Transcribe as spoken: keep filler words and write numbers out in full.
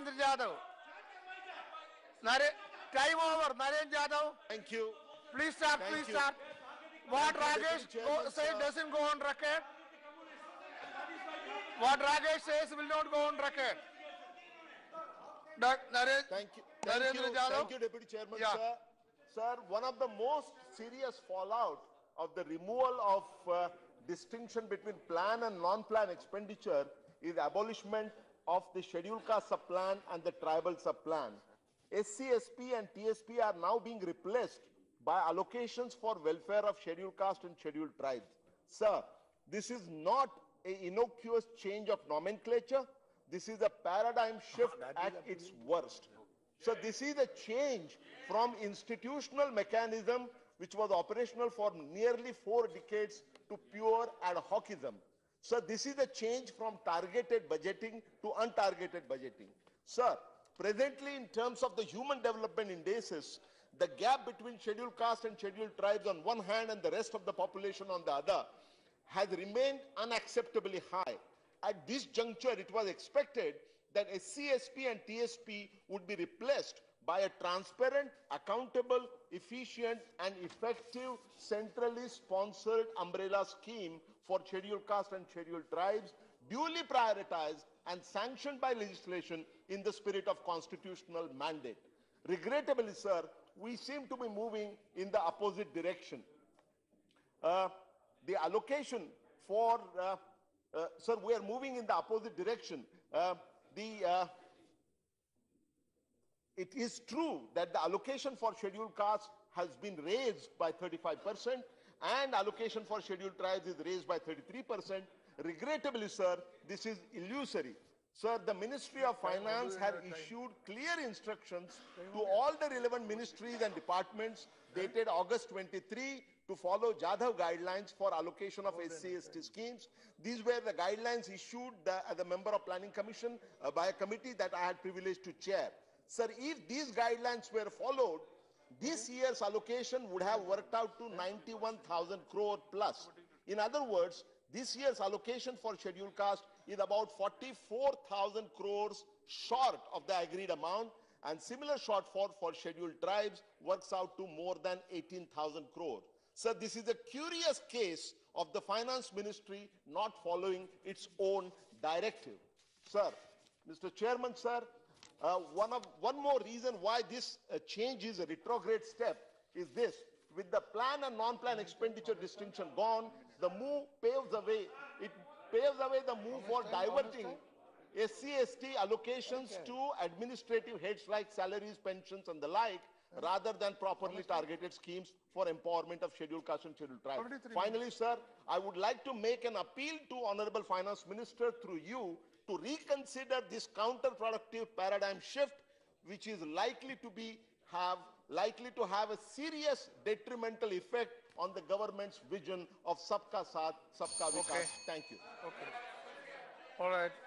Narendra Jadhav. Nare time over, Narendra Jadhav. Thank you. Please start, Thank please you. start. What Rajesh go, said doesn't go on record. What Rajesh says will not go on record. Narendra, Thank you. Thank Narendra you. Jadhav. Thank you, Deputy Chairman, yeah. sir. Sir, one of the most serious fallout of the removal of uh, distinction between plan and non-plan expenditure is abolishment of the scheduled caste sub-plan and the tribal sub-plan. S C S P and T S P are now being replaced by allocations for welfare of scheduled caste and scheduled tribes. Sir, this is not an innocuous change of nomenclature. This is a paradigm shift at its worst. So this is a change from institutional mechanism, which was operational for nearly four decades, to pure ad hocism. So this is a change from targeted budgeting to untargeted budgeting. Sir, presently in terms of the human development indices, the gap between scheduled caste and scheduled tribes on one hand and the rest of the population on the other has remained unacceptably high. At this juncture, it was expected that S C S P and T S P would be replaced by a transparent, accountable, efficient and effective centrally sponsored umbrella scheme for scheduled caste and scheduled tribes, duly prioritized and sanctioned by legislation in the spirit of constitutional mandate. Regrettably, sir, we seem to be moving in the opposite direction. Uh, the allocation for, uh, uh, sir, we are moving in the opposite direction. Uh, the uh, It is true that the allocation for scheduled castes has been raised by thirty-five percent and allocation for scheduled tribes is raised by thirty-three percent. Regrettably, sir, this is illusory. Sir, the Ministry of Finance has issued clear instructions to all the relevant ministries and departments dated August twenty-three to follow Jadhav guidelines for allocation of S C S T schemes. These were the guidelines issued as a member of Planning Commission uh, by a committee that I had privilege to chair. Sir, if these guidelines were followed, this year's allocation would have worked out to ninety-one thousand crore plus. In other words, this year's allocation for scheduled caste is about forty-four thousand crores short of the agreed amount, and similar shortfall for scheduled tribes works out to more than eighteen thousand crore. Sir, this is a curious case of the Finance Ministry not following its own directive. Sir, Mister Chairman, sir, Uh, one, of, one more reason why this uh, change is a retrograde step is this. With the plan and non-plan expenditure distinction gone, the move paves the way. It paves the way the move for diverting S C S T allocations okay. to administrative heads like salaries, pensions and the like, rather than properly targeted schemes for empowerment of scheduled caste and scheduled tribes. Finally, sir, I would like to make an appeal to Honorable Finance Minister through you to reconsider this counterproductive paradigm shift, which is likely to be have likely to have a serious detrimental effect on the government's vision of Sabka Saath, Sabka Vikas. Okay. Thank you. Okay. All right.